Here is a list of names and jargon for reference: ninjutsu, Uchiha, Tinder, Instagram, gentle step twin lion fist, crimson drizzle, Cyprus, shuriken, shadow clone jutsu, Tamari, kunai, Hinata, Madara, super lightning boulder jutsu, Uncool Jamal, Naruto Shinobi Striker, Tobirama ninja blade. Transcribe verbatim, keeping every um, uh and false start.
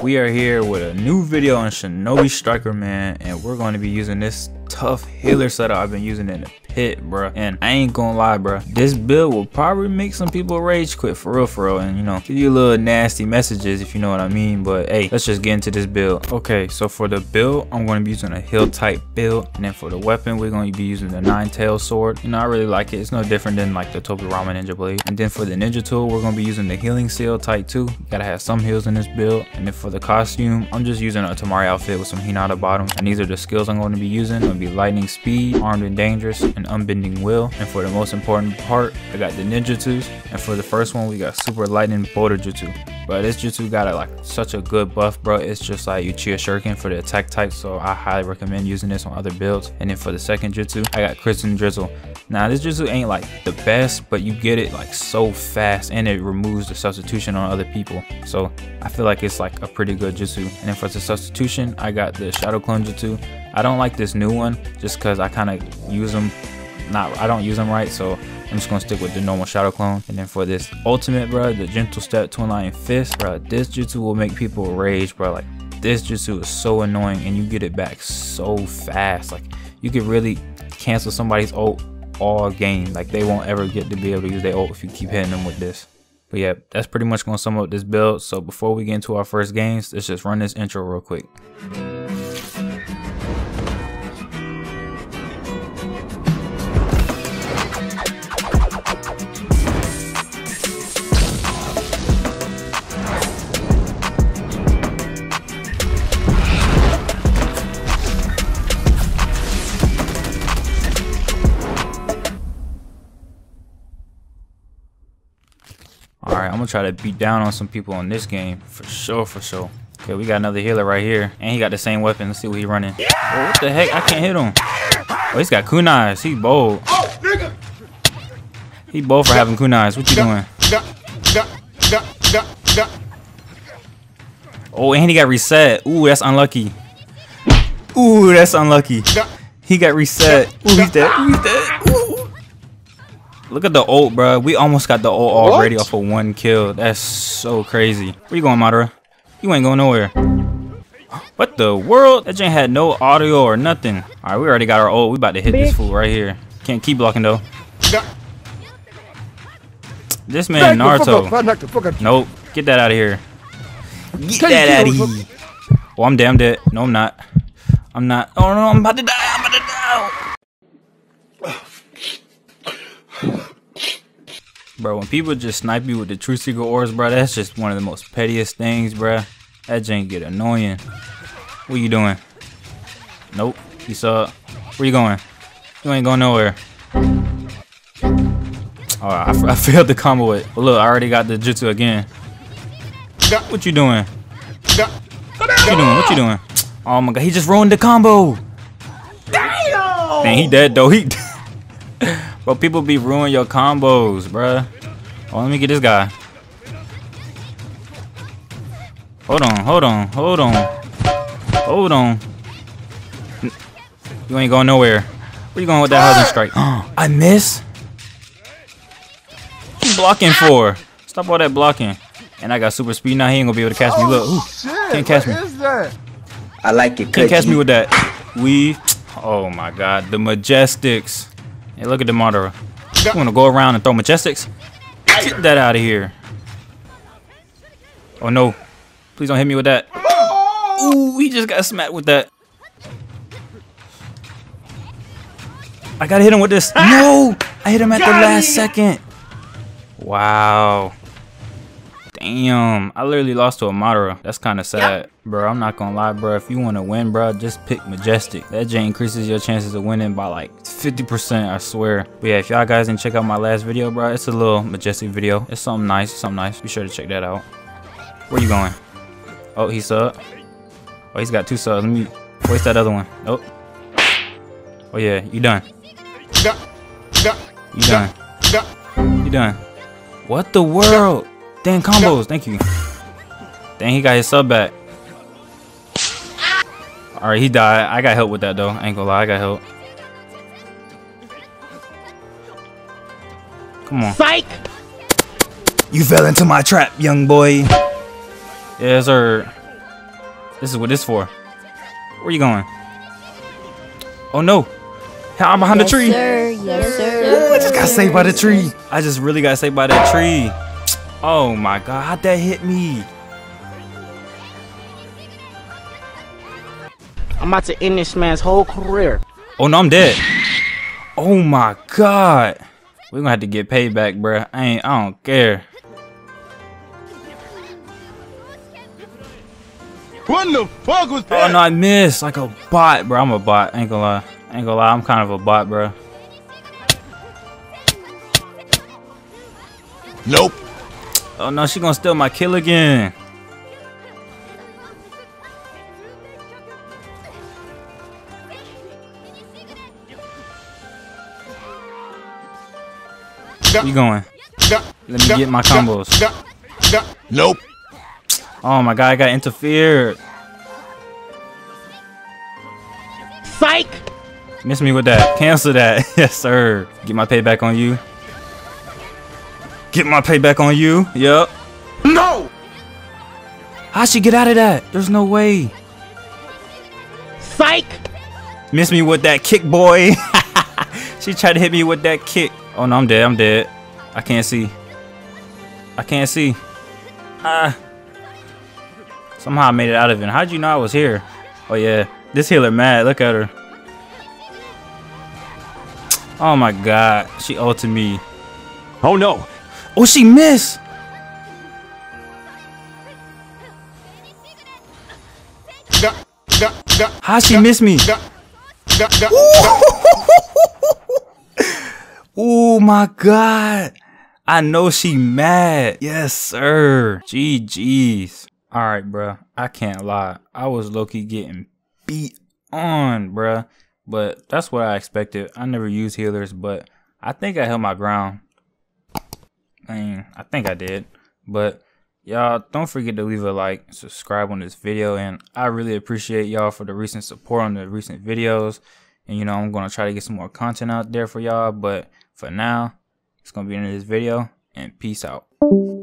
We are here with a new video on Shinobi Striker, man, and we're going to be using this tough healer setup I've been using in the pit, bro. And I ain't gonna lie, bro, this build will probably make some people rage quit, for real, for real, and you know, give you little nasty messages, if you know what I mean. But hey, let's just get into this build. Okay, so for the build, I'm going to be using a heal type build, and then for the weapon, we're going to be using the nine tail sword. You know, I really like it. It's no different than like the Tobirama ninja blade. And then for the ninja tool, we're going to be using the healing seal type two. You gotta have some heals in this build. And then for the costume, I'm just using a Tamari outfit with some Hinata bottoms, and these are the skills I'm going to be using. I'm going to be lightning speed, armed and dangerous, and unbending will. And for the most important part, I got the ninjutsus, and for the first one, we got super lightning boulder jutsu. But this jutsu got a, like such a good buff, bro. It's just like Uchiha Shuriken for the attack type, so I highly recommend using this on other builds. And then for the second jutsu, I got crimson drizzle. Now this jutsu ain't like the best, but you get it like so fast, and it removes the substitution on other people, so I feel like it's like a pretty good jutsu. And then for the substitution, I got the shadow clone jutsu. I don't like this new one just because I kind of use them not I don't use them right, so I'm just gonna stick with the normal shadow clone. And then for this ultimate, bro, the gentle step twin lion fist, bro, this jutsu will make people rage, bro. Like, this jutsu is so annoying, and you get it back so fast. Like, you could really cancel somebody's ult all game. Like, they won't ever get to be able to use their ult if you keep hitting them with this. But yeah, that's pretty much gonna sum up this build. So before we get into our first games, let's just run this intro real quick. Alright, I'm gonna try to beat down on some people on this game, for sure, for sure. Okay, we got another healer right here, and he got the same weapon. Let's see what he running. Yeah! Oh, what the heck? I can't hit him. Oh, he's got kunais. He bold. Oh, nigga. He bold for having kunais. What you doing? Oh, and he got reset. Ooh, that's unlucky. Ooh, that's unlucky. He got reset. Ooh, he's dead. Ooh, he's dead. Ooh. Look at the ult, bro. We almost got the ult already off of one kill. That's so crazy. Where you going, Madara? You ain't going nowhere. What the world? That ain't had no audio or nothing. All right, we already got our ult. We about to hit this fool right here. Can't keep blocking, though. This man Naruto. Nope. Get that out of here. Get that out of here. Oh, I'm damn dead. No, I'm not. I'm not. Oh, no, I'm about to die. I'm about to die. Bro, when people just snipe you with the true secret orbs, bro, that's just one of the most pettiest things, bro. That jank get annoying. What you doing? Nope. You saw. Where you going? You ain't going nowhere. All right, I, I failed to combo it. But look, I already got the jutsu again. What you doing? What you doing? What you doing? Oh my god, he just ruined the combo. Damn. Dang, he dead though. He. Bro, people be ruining your combos, bruh. Oh, let me get this guy. Hold on, hold on, hold on. Hold on. You ain't going nowhere. Where you going with that housing strike? I miss? What you blocking for? Stop all that blocking. And I got super speed now. He ain't gonna be able to catch me. Look, ooh, can't catch me. I like it. Can't catch me with that. We. Oh my god, the majestics. Hey, look at the Madara. You want to go around and throw majestics? Get that out of here. Oh, no. Please don't hit me with that. Ooh, he just got smacked with that. I got to hit him with this. No! I hit him at the last second. Wow. Damn. I literally lost to a Madara. That's kind of sad. Bro, I'm not gonna lie, bro. If you want to win, bro, just pick Majestic. That J increases your chances of winning by like fifty percent, I swear. But yeah, if y'all guys didn't check out my last video, bro, it's a little Majestic video. It's something nice, something nice. Be sure to check that out. Where you going? Oh, he subbed. Oh, he's got two subs. Let me waste that other one. Nope. Oh yeah, you done. You done. You done. What the world? Dang combos, thank you. Dang, he got his sub back. Alright, he died. I got help with that though. I ain't gonna lie, I got help. Come on. Psych! You fell into my trap, young boy. Yes, sir. This is what this is for. Where you going? Oh no! I'm behind yes, the tree. Sir. Yes, sir. Ooh, I just got saved by the tree. I just really got saved by that tree. Oh my god! How'd that hit me? I'm about to end this man's whole career. Oh no, I'm dead. Oh my god. We're gonna have to get paid back, bruh. I ain't I don't care. What the fuck was that? Oh no, I missed like a bot, bro. I'm a bot. I ain't gonna lie. I ain't gonna lie, I'm kind of a bot, bro. Nope. Oh no, she gonna steal my kill again. Where you going? Let me get my combos. Nope. Oh my god, I got interfered. Psych! Miss me with that. Cancel that. Yes, sir. Get my payback on you. Get my payback on you. Yep. No! How'd she get out of that? There's no way. Psych! Miss me with that kick, boy. She tried to hit me with that kick. Oh no, I'm dead, I'm dead. I can't see. I can't see. Ah. Somehow I made it out of it. How'd you know I was here? Oh yeah. This healer mad, look at her. Oh my god. She ulted me. Oh no. Oh, she missed. How'd she miss me? Oh my god. I know she mad. Yes, sir. G G's. Alright, bruh. I can't lie. I was low-key getting beat on, bruh. But that's what I expected. I never use healers, but I think I held my ground. I mean, I think I did. But y'all, don't forget to leave a like, subscribe on this video. And I really appreciate y'all for the recent support on the recent videos. And you know, I'm going to try to get some more content out there for y'all. But for now, it's going to be the end of this video, and peace out.